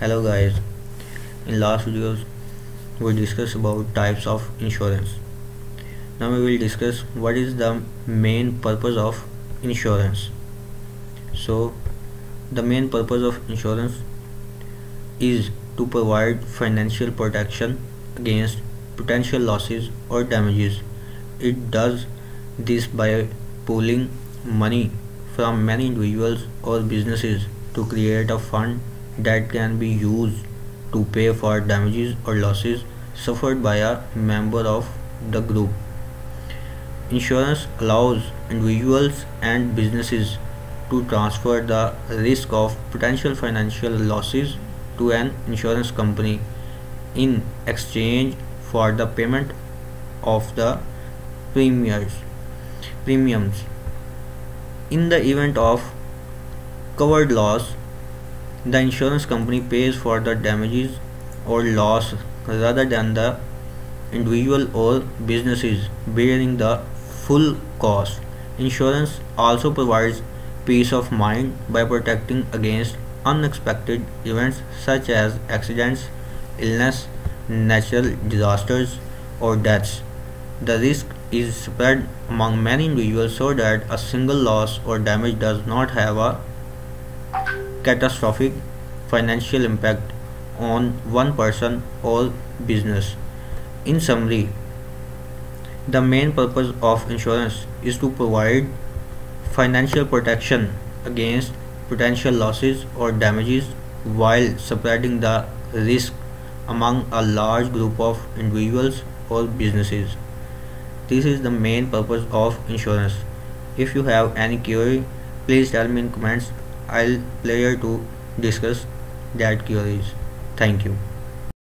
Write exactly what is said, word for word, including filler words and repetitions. Hello guys, in last videos we discussed about types of insurance. Now we will discuss what is the main purpose of insurance. So the main purpose of insurance is to provide financial protection against potential losses or damages. It does this by pooling money from many individuals or businesses to create a fund that can be used to pay for damages or losses suffered by a member of the group. Insurance allows individuals and businesses to transfer the risk of potential financial losses to an insurance company in exchange for the payment of the premiums. Premiums. In the event of covered loss, the insurance company pays for the damages or loss rather than the individual or businesses bearing the full cost. Insurance also provides peace of mind by protecting against unexpected events such as accidents, illness, natural disasters, or deaths. The risk is spread among many individuals so that a single loss or damage does not have a catastrophic financial impact on one person or business. In summary, the main purpose of insurance is to provide financial protection against potential losses or damages while spreading the risk among a large group of individuals or businesses. This is the main purpose of insurance. If you have any query, please tell me in comments. I'll be here to discuss that queries. Thank you.